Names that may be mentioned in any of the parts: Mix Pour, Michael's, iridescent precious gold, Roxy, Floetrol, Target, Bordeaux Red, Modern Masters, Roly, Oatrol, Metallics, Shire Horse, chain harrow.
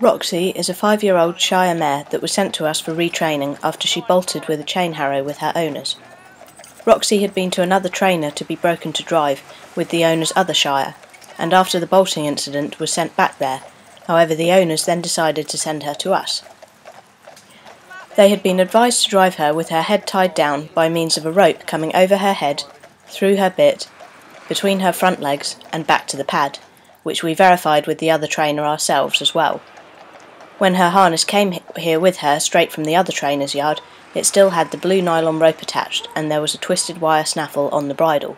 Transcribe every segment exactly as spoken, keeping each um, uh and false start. Roxy is a five-year-old Shire mare that was sent to us for retraining after she bolted with a chain harrow with her owners. Roxy had been to another trainer to be broken to drive with the owner's other Shire, and after the bolting incident was sent back there. However, the owners then decided to send her to us. They had been advised to drive her with her head tied down by means of a rope coming over her head, through her bit, between her front legs and back to the pad, which we verified with the other trainer ourselves as well. When her harness came here with her straight from the other trainer's yard, it still had the blue nylon rope attached and there was a twisted wire snaffle on the bridle.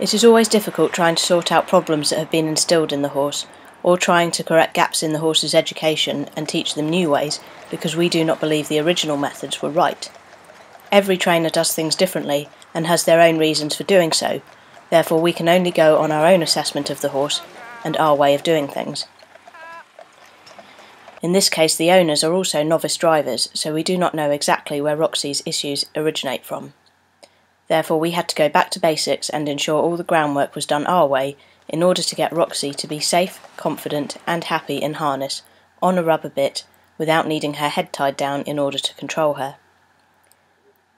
It is always difficult trying to sort out problems that have been instilled in the horse, or trying to correct gaps in the horse's education and teach them new ways, because we do not believe the original methods were right. Every trainer does things differently and has their own reasons for doing so, therefore we can only go on our own assessment of the horse and our way of doing things. In this case, the owners are also novice drivers, so we do not know exactly where Roxy's issues originate from. Therefore, we had to go back to basics and ensure all the groundwork was done our way in order to get Roxy to be safe, confident and happy in harness, on a rubber bit, without needing her head tied down in order to control her.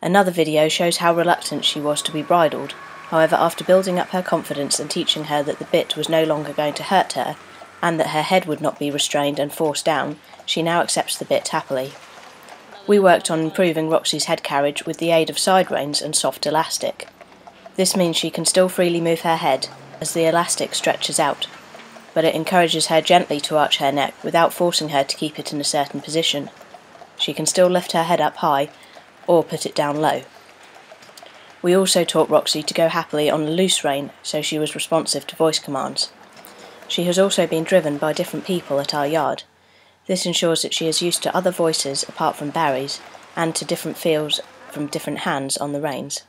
Another video shows how reluctant she was to be bridled. However, after building up her confidence and teaching her that the bit was no longer going to hurt her, and that her head would not be restrained and forced down, she now accepts the bit happily. We worked on improving Roxy's head carriage with the aid of side reins and soft elastic. This means she can still freely move her head as the elastic stretches out, but it encourages her gently to arch her neck without forcing her to keep it in a certain position. She can still lift her head up high or put it down low. We also taught Roxy to go happily on a loose rein, so she was responsive to voice commands. She has also been driven by different people at our yard. This ensures that she is used to other voices apart from Barry's, and to different feels from different hands on the reins.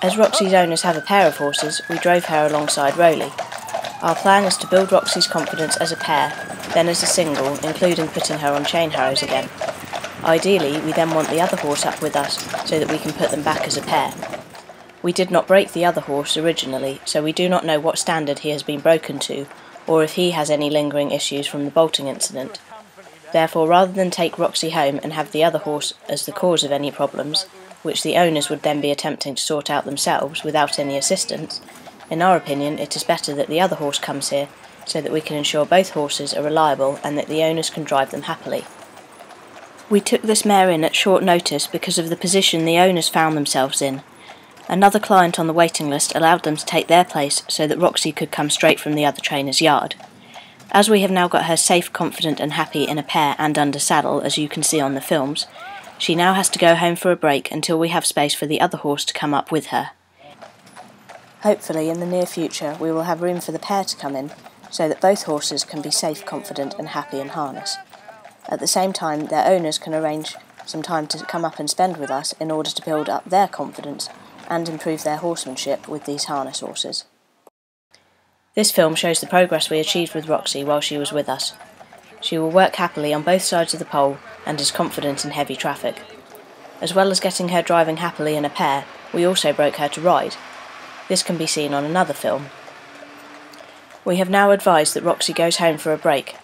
As Roxy's owners have a pair of horses, we drove her alongside Roly. Our plan is to build Roxy's confidence as a pair, then as a single, including putting her on chain harrows again. Ideally, we then want the other horse up with us so that we can put them back as a pair. We did not break the other horse originally, so we do not know what standard he has been broken to, or if he has any lingering issues from the bolting incident. Therefore, rather than take Roxy home and have the other horse as the cause of any problems, which the owners would then be attempting to sort out themselves without any assistance, in our opinion it is better that the other horse comes here, so that we can ensure both horses are reliable and that the owners can drive them happily. We took this mare in at short notice because of the position the owners found themselves in. Another client on the waiting list allowed them to take their place so that Roxy could come straight from the other trainer's yard. As we have now got her safe, confident and happy in a pair and under saddle, as you can see on the films, she now has to go home for a break until we have space for the other horse to come up with her. Hopefully in the near future we will have room for the pair to come in so that both horses can be safe, confident and happy in harness. At the same time, their owners can arrange some time to come up and spend with us in order to build up their confidence and improve their horsemanship with these harness horses. This film shows the progress we achieved with Roxy while she was with us. She will work happily on both sides of the pole and is confident in heavy traffic. As well as getting her driving happily in a pair, we also broke her to ride. This can be seen on another film. We have now advised that Roxy goes home for a break.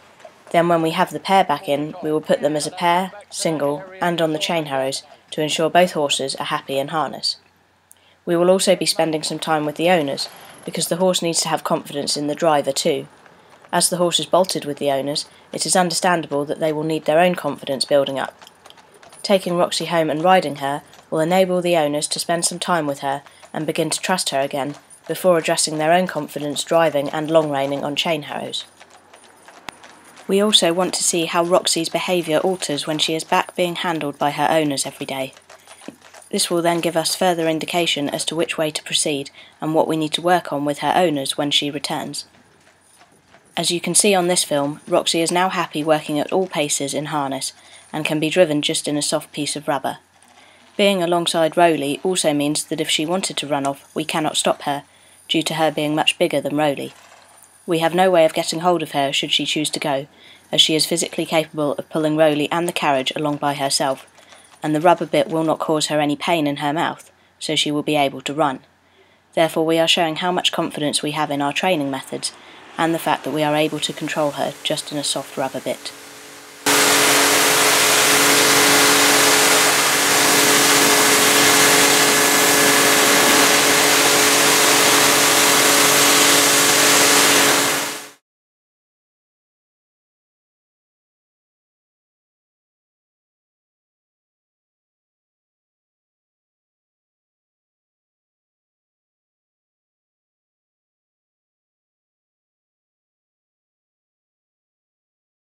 Then when we have the pair back in, we will put them as a pair, single and on the chain harrows to ensure both horses are happy in harness. We will also be spending some time with the owners, because the horse needs to have confidence in the driver too. As the horse is bolted with the owners, it is understandable that they will need their own confidence building up. Taking Roxy home and riding her will enable the owners to spend some time with her and begin to trust her again, before addressing their own confidence driving and long reining on chain harrows. We also want to see how Roxy's behaviour alters when she is back being handled by her owners every day. This will then give us further indication as to which way to proceed and what we need to work on with her owners when she returns. As you can see on this film, Roxy is now happy working at all paces in harness and can be driven just in a soft piece of rubber. Being alongside Roly also means that if she wanted to run off, we cannot stop her, due to her being much bigger than Roly. We have no way of getting hold of her should she choose to go, as she is physically capable of pulling Roly and the carriage along by herself, and the rubber bit will not cause her any pain in her mouth, so she will be able to run. Therefore, we are showing how much confidence we have in our training methods, and the fact that we are able to control her just in a soft rubber bit.